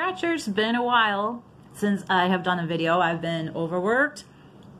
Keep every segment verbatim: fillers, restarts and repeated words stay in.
scratchers. Been a while since I have done a video. I've been overworked,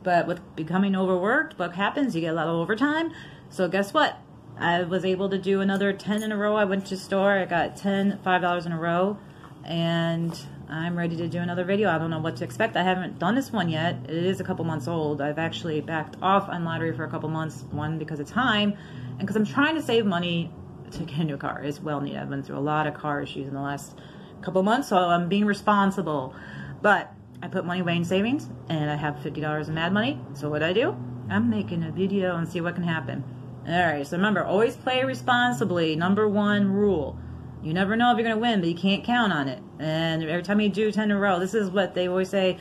but with becoming overworked, what happens? You get a lot of overtime. So guess what? I was able to do another ten in a row. I went to the store, I got ten five dollars in a row, and I'm ready to do another video. I don't know what to expect. I haven't done this one yet. It is a couple months old. I've actually backed off on lottery for a couple months, one because of time, and because I'm trying to save money to get a new car. It's well needed. I've been through a lot of car issues in the last couple months, so I'm being responsible. But I put money away in savings, and I have fifty dollars in mad money. So what I do, I'm making a video and see what can happen. All right, so remember, always play responsibly. Number one rule. You never know if you're going to win, but you can't count on it. And every time you do ten in a row, this is what they always say,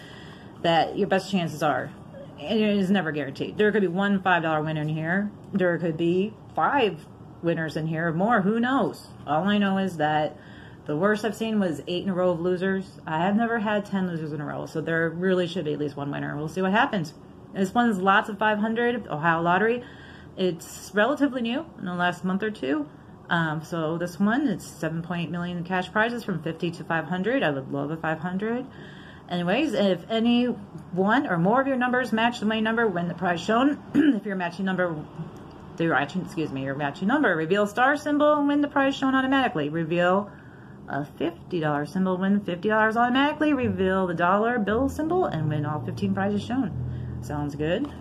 that your best chances are. And it is never guaranteed. There could be one five dollar winner in here. There could be five winners in here or more. Who knows? All I know is that the worst I've seen was eight in a row of losers. I have never had ten losers in a row, so there really should be at least one winner. We'll see what happens. This one's lots of five hundred, Ohio Lottery. It's relatively new in the last month or two. Um, so this one, it's seven point eight million cash prizes from fifty to five hundred. I would love a five hundred. Anyways, if any one or more of your numbers match the money number, win the prize shown. If your matching number, excuse me, your matching number, reveal star symbol and win the prize shown automatically. Reveal a fifty dollar symbol, win fifty dollars automatically. Reveal the dollar bill symbol and win all fifteen prizes shown. Sounds good.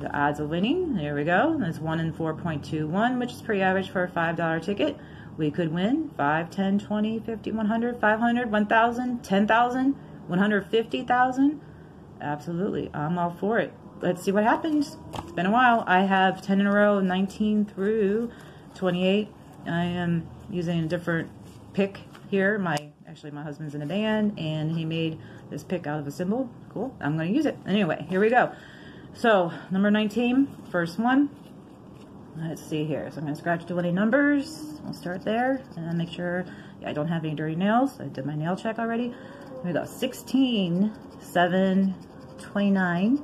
The odds of winning, there we go. That's one in four point two one, which is pretty average for a five dollar ticket. We could win five, ten, twenty, fifty, one hundred, five hundred, one thousand, ten thousand, one hundred fifty thousand. Absolutely, I'm all for it. Let's see what happens. It's been a while. I have ten in a row, nineteen through twenty-eight. I am using a different pick here. My Actually, my husband's in a band, and he made this pick out of a symbol. Cool, I'm going to use it. Anyway, here we go. So, number nineteen, first one. Let's see here. So I'm going to scratch the winning numbers. We'll start there, and then make sure yeah, I don't have any dirty nails. I did my nail check already. Here we go. sixteen, seven, twenty-nine,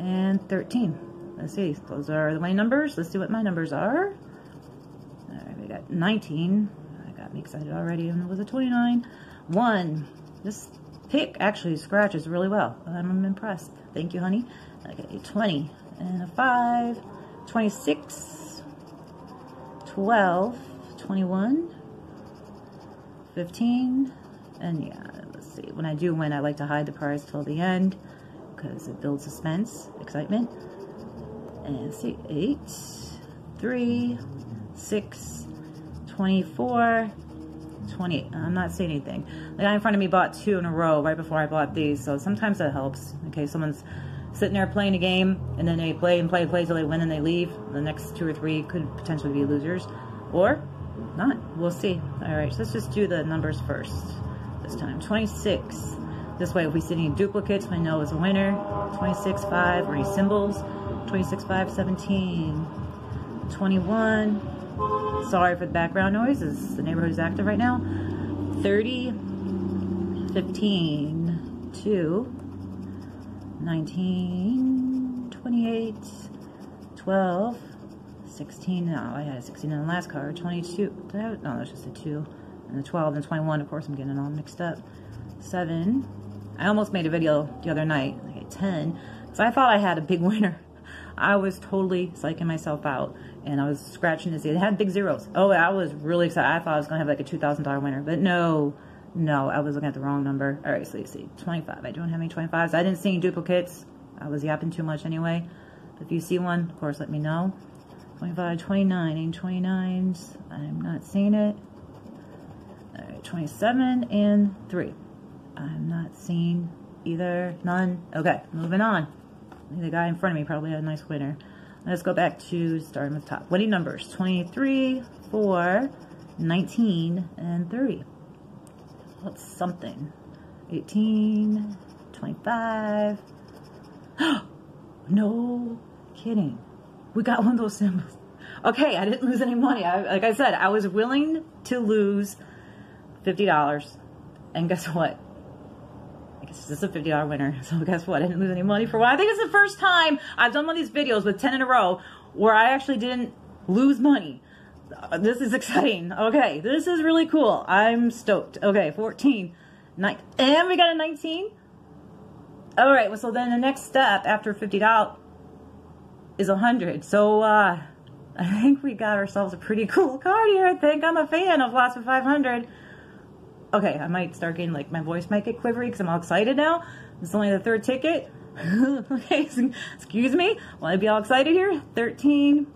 and thirteen. Let's see. Those are the winning numbers. Let's see what my numbers are. All right, we got nineteen. I got me excited already, and it was a twenty-nine. one. This pick actually scratches really well. I'm impressed. Thank you, honey. Okay, a twenty and a five, twenty-six, twelve, twenty-one, fifteen, and yeah, let's see. When I do win, I like to hide the prize till the end because it builds suspense, excitement. And let's see, eight, three, six, twenty-four, twenty-eight. I'm not seeing anything. The guy in front of me bought two in a row right before I bought these, so sometimes that helps. Okay, someone's sitting there playing a game, and then they play and play and play till they win and they leave. The next two or three could potentially be losers, or not. We'll see. All right, so let's just do the numbers first this time. twenty-six. This way, if we see any duplicates, we know it's a winner. twenty-six, five, or any symbols. twenty-six, five, seventeen. twenty-one. Sorry for the background noise, as the neighborhood is active right now. thirty, fifteen, two. nineteen, twenty-eight, twelve, sixteen. No, I had a sixteen in the last card. twenty-two. No, that's just a two. And the twelve and the twenty-one. Of course, I'm getting it all mixed up. seven. I almost made a video the other night. I had ten. So I thought I had a big winner. I was totally psyching myself out. And I was scratching to see. It had big zeros. Oh, I was really excited. I thought I was going to have like a two thousand dollar winner. But no. No, I was looking at the wrong number. All right, so you see, twenty-five. I don't have any twenty-fives. I didn't see any duplicates. I was yapping too much anyway. If you see one, of course, let me know. twenty-five, twenty-nine, and twenty-nines. I'm not seeing it. All right, twenty-seven and three. I'm not seeing either. None. Okay, moving on. The guy in front of me probably had a nice winner. Let's go back to starting with the top. Winning numbers, twenty-three, four, nineteen, and thirty. What's something? eighteen, twenty-five. No kidding. We got one of those symbols. Okay, I didn't lose any money. I, like I said, I was willing to lose fifty dollars. And guess what? I guess this is a fifty dollar winner. So guess what? I didn't lose any money for a while. I think it's the first time I've done one of these videos with ten in a row where I actually didn't lose money. This is exciting. Okay, this is really cool. I'm stoked. Okay, fourteen Nine. And we got a nineteen. All right, well, so then the next step after fifty dollars is one hundred dollars. So uh, I think we got ourselves a pretty cool card here. I think I'm a fan of lots of five hundred. Okay, I might start getting, like, my voice might get quivery because I'm all excited now. It's only the third ticket. Okay, excuse me. Want to be all excited here? thirteen.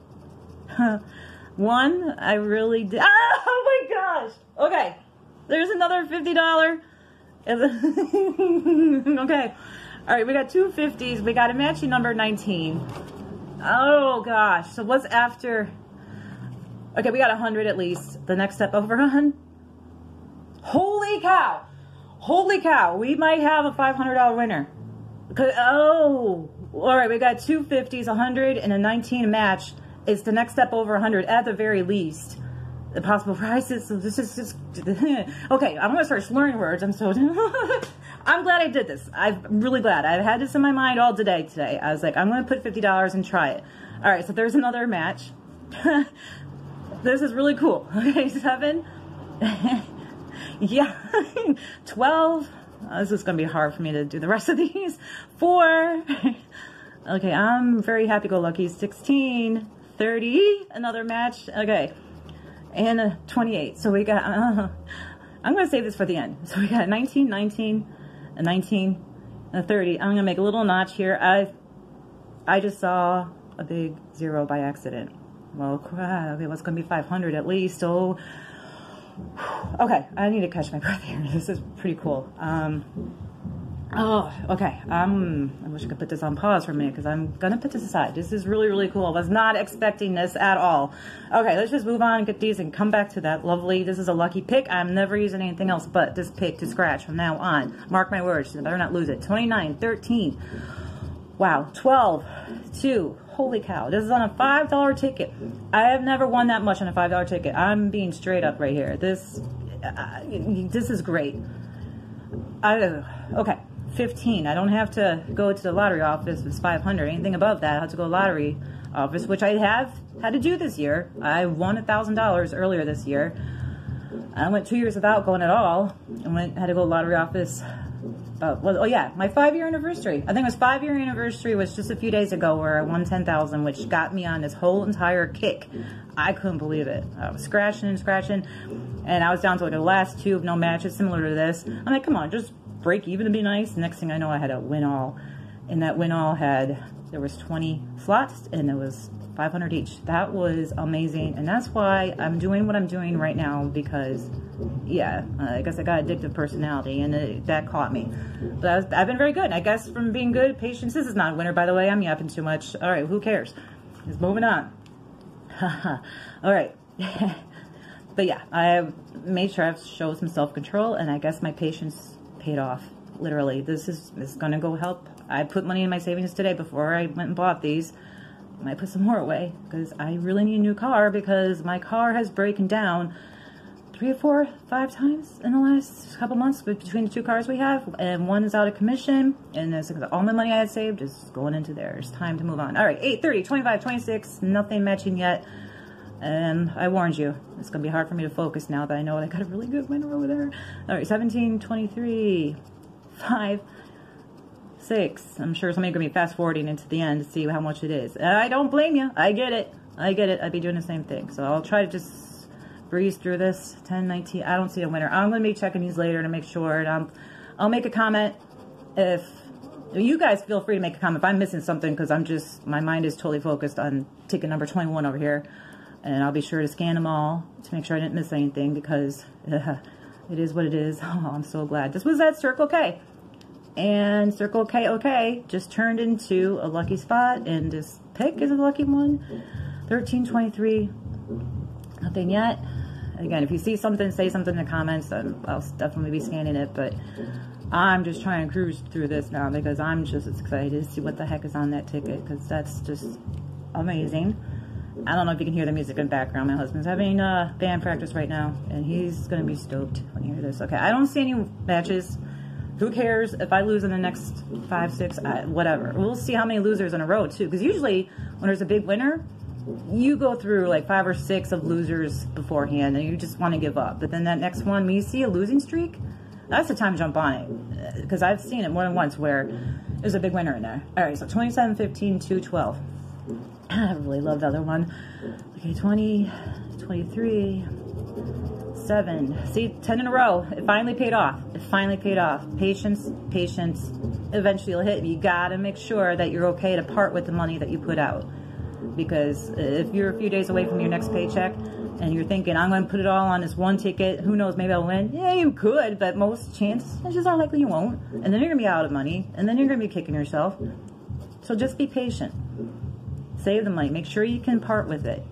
One, I really did. Oh, my gosh. Okay, there's another fifty dollars. Okay, all right, we got two fifties. We got a matching number nineteen. Oh, gosh. So what's after? Okay, we got one hundred at least. The next step over one hundred. Holy cow. Holy cow. We might have a five hundred dollar winner. Oh, all right, we got two fifties, one hundred, and a nineteen match. It's the next step over one hundred at the very least. The possible prizes. So this is just okay. I'm gonna start slurring words. I'm so. I'm glad I did this. I'm really glad. I've had this in my mind all today. Today I was like, I'm gonna put fifty dollars and try it. All right, so there's another match. This is really cool. Okay, seven. Yeah, twelve. Oh, this is gonna be hard for me to do the rest of these. Four. Okay, I'm very happy-go-lucky. sixteen, thirty, another match. Okay, and a twenty-eight. So we got. Uh, I'm gonna save this for the end. So we got nineteen, nineteen, a nineteen, and a thirty. I'm gonna make a little notch here. I, I just saw a big zero by accident. Well, crap. Okay, what's gonna be five hundred at least? So. Okay, I need to catch my breath here. This is pretty cool. Um, oh, okay. Um, I wish I could put this on pause for a minute because I'm going to put this aside. This is really, really cool. I was not expecting this at all. Okay, let's just move on, get these, and come back to that lovely. This is a lucky pick. I'm never using anything else but this pick to scratch from now on. Mark my words. I better not lose it. twenty-nine, thirteen. Wow, twelve, two. Holy cow, this is on a five dollar ticket. I have never won that much on a five dollar ticket. I'm being straight up right here. This uh, this is great. I okay, fifteen. I don't have to go to the lottery office if it's five hundred. Anything above that, I have to go to the lottery office, which I have had to do this year. I won one thousand dollars earlier this year. I went two years without going at all and went had to go to the lottery office. Oh, well, oh yeah, my five-year anniversary. I think it was five-year anniversary was just a few days ago where I won ten thousand dollars, which got me on this whole entire kick. I couldn't believe it. I was scratching and scratching, and I was down to like the last tube, no matches, similar to this. I'm like, come on, just break even to be nice. Next thing I know, I had a win all, and that win all had, there was twenty slots, and it was five hundred each. That was amazing, and that's why I'm doing what I'm doing right now because, yeah, I guess I got addictive personality, and it, that caught me. But I was, I've been very good, I guess, from being good. Patience. This is not a winner, by the way. I'm yapping too much. All right, who cares? Just moving on. All right. But yeah, I made sure I showed some self-control, and I guess my patience paid off. Literally, this is, this is gonna go help. I put money in my savings today before I went and bought these. I might put some more away because I really need a new car because my car has broken down three or four, five times in the last couple months between the two cars we have, and one is out of commission, and there's all my money I had saved is going into there. It's time to move on. All right, eight thirty, twenty-five, twenty-six, nothing matching yet, and I warned you. It's going to be hard for me to focus now that I know I got a really good winner over there. All right, seventeen, twenty-three, five, six. I'm sure somebody's going to be fast-forwarding into the end to see how much it is. I don't blame you. I get it. I get it. I'd be doing the same thing. So I'll try to just breeze through this. ten, nineteen. I don't see a winner. I'm going to be checking these later to make sure. And I'm, I'll make a comment if... You guys feel free to make a comment if I'm missing something because I'm just... My mind is totally focused on ticket number twenty-one over here. And I'll be sure to scan them all to make sure I didn't miss anything because uh, it is what it is. Oh, I'm so glad. This was at Circle K. And Circle K, okay, just turned into a lucky spot, and this pick is a lucky one. thirteen twenty-three, nothing yet. Again, if you see something, say something in the comments. I'll definitely be scanning it, but I'm just trying to cruise through this now because I'm just as excited to see what the heck is on that ticket because that's just amazing. I don't know if you can hear the music in the background. My husband's having uh, band practice right now, and he's going to be stoked when you hear this. Okay, I don't see any matches. Who cares if I lose in the next five, six, I, whatever. We'll see how many losers in a row, too. Because usually when there's a big winner, you go through like five or six of losers beforehand, and you just want to give up. But then that next one, when you see a losing streak, That's the time to jump on it, because I've seen it more than once where there's a big winner in there. All right, so twenty-seven, fifteen, two, twelve. I really love the other one. Okay, twenty, twenty-three, seven. See, ten in a row. It finally paid off. It finally paid off. Patience, patience. Eventually it'll hit. You got to make sure that you're okay to part with the money that you put out. Because if you're a few days away from your next paycheck and you're thinking, I'm going to put it all on this one ticket, who knows, maybe I'll win. Yeah, you could, but most chances are likely you won't. And then you're going to be out of money, and then you're going to be kicking yourself. So just be patient. Save the money. Make sure you can part with it.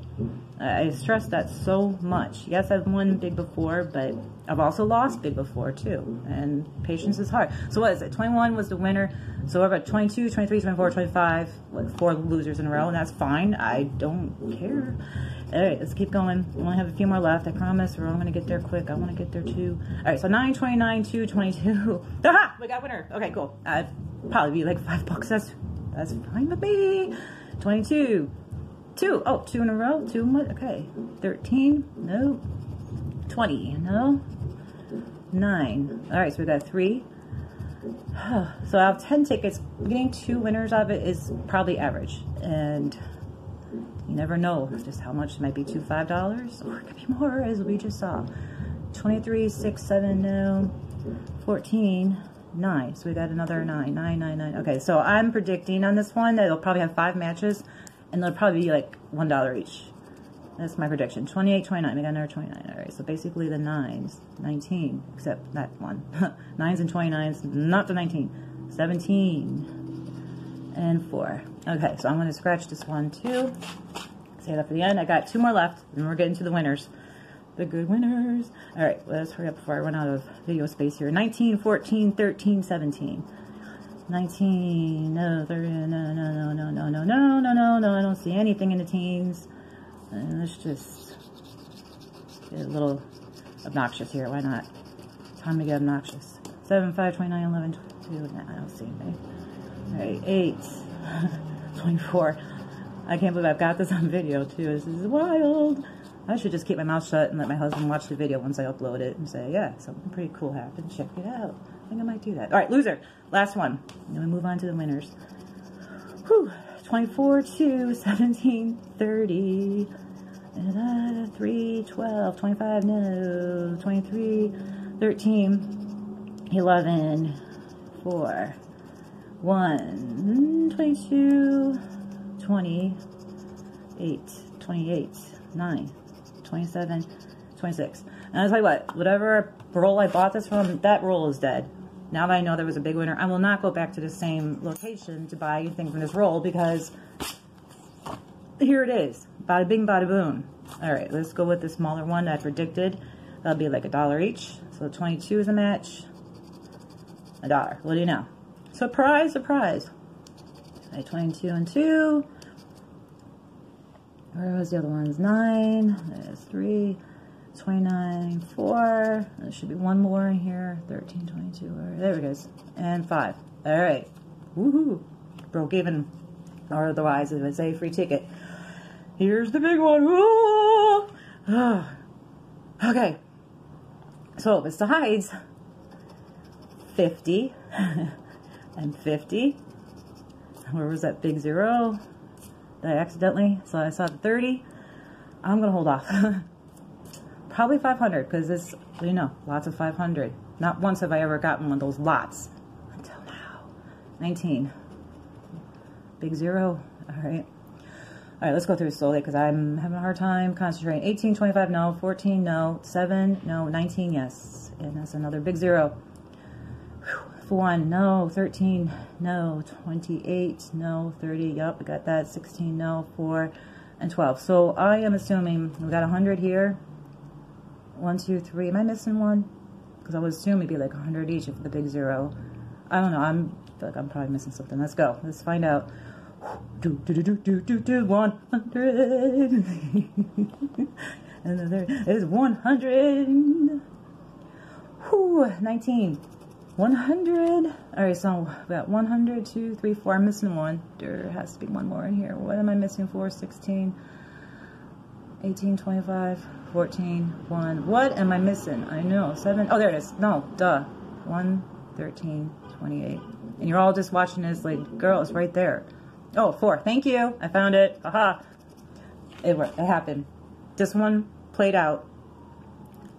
I stress that so much. Yes, I've won big before, but I've also lost big before, too. And patience is hard. So what is it? twenty-one was the winner. So I've got twenty-two, twenty-three, twenty-four, twenty-five, like four losers in a row, and that's fine. I don't care. All right, let's keep going. We only have a few more left. I promise we're all going to get there quick. I want to get there, too. All right, so nine, twenty-nine, two, twenty-two. Aha! We got a winner. Okay, cool. I'd probably be like five bucks. That's, that's fine with me. twenty-two. Two. Oh, two in a row. Two. Okay. thirteen. No. twenty. No. nine. All right. So we got three. So out of ten tickets, getting two winners of it is probably average. And you never know just how much. It might be two, five dollars, or it could be more, as we just saw. twenty-three, six, seven, no. fourteen. nine. So we got another nine. Nine, nine, nine. Okay. So I'm predicting on this one that it'll probably have five matches. And they'll probably be like one dollar each. That's my prediction. twenty-eight, twenty-nine. We got another twenty-nine. All right, so basically the nines. nineteen, except that one. nines and twenty-nines, not the nineteen. seventeen. And four. Okay, so I'm going to scratch this one, too. Save that for the end. I got two more left, and we're getting to the winners. The good winners. All right, let's hurry up before I run out of video space here. nineteen, fourteen, thirteen, seventeen. nineteen, no, thirty, no, no, no, no, no, no, no, no, no, no, I don't see anything in the teens. Let's just get a little obnoxious here. Why not? Time to get obnoxious. seven, five, twenty-nine, eleven, twenty-two, no, I don't see anything. All right, eight, twenty-four. I can't believe I've got this on video, too. This is wild. I should just keep my mouth shut and let my husband watch the video once I upload it and say, yeah, something pretty cool happened. Check it out. I think I might do that. All right, loser. Last one. Then we move on to the winners. Whew. twenty-four, two, seventeen, thirty. And, uh, three, twelve, twenty-five, no. twenty-three, thirteen, eleven, four, one, twenty-two, twenty, eight, twenty-eight, nine, twenty-seven, twenty-six. And I'll tell you what, whatever roll I bought this from, that roll is dead. Now that I know there was a big winner, I will not go back to the same location to buy anything from this roll, because here it is. Bada bing, bada boom. All right, let's go with the smaller one that I predicted. That'll be like a dollar each. So twenty-two is a match. A dollar. What do you know? Surprise, surprise. Right, twenty-two and two. Where was the other ones? nine. There's three. twenty-nine, four. There should be one more in here. thirteen, twenty-two. There it is. And five. All right. Woohoo. Broke even. Or otherwise, it was a free ticket. Here's the big one. Woo! Okay. So, besides fifty and fifty, where was that big zero? Did I accidentally? So, I saw the thirty. I'm going to hold off. Probably five hundred, because this, you know, lots of five hundred. Not once have I ever gotten one of those lots until now. nineteen. Big zero. All right. All right, let's go through slowly, because I'm having a hard time concentrating. eighteen, twenty-five, no. fourteen, no. seven, no. nineteen, yes. And that's another big zero. Whew. one, no. thirteen, no. twenty-eight, no. thirty, yep, we got that. sixteen, no. four, and twelve. So I am assuming we got one hundred here. One, two, three. Am I missing one? Because I would assume it'd be like one hundred each for the big zero. I don't know. I'm I feel like I'm probably missing something. Let's go. Let's find out. Do do do do do do do. One hundred. And there is one hundred. Whoo! Nineteen. One hundred. All right. So we got one hundred, two, three, four. I'm missing one. There has to be one more in here. What am I missing? Four, sixteen. eighteen, twenty-five, fourteen, one. What am I missing? I know. seven. Oh, there it is. No, duh. one, thirteen, twenty-eight. And you're all just watching this like, girl, it's right there. Oh, four. Thank you. I found it. Aha. It, it happened. This one played out.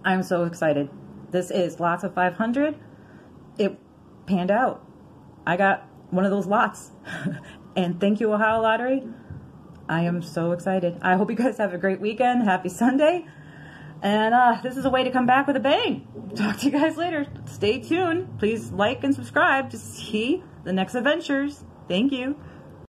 I'm so excited. This is lots of five hundred. It panned out. I got one of those lots. And thank you, Ohio Lottery. I am so excited. I hope you guys have a great weekend. Happy Sunday. And uh, this is a way to come back with a bang. Talk to you guys later. Stay tuned. Please like and subscribe to see the next adventures. Thank you.